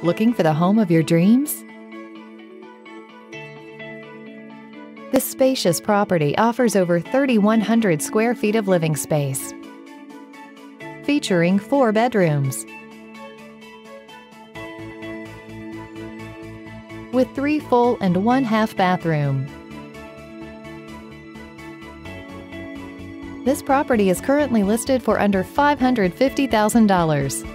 Looking for the home of your dreams? This spacious property offers over 3,100 square feet of living space, featuring 4 bedrooms. With 3 full and 1 half bathroom. This property is currently listed for under $550,000.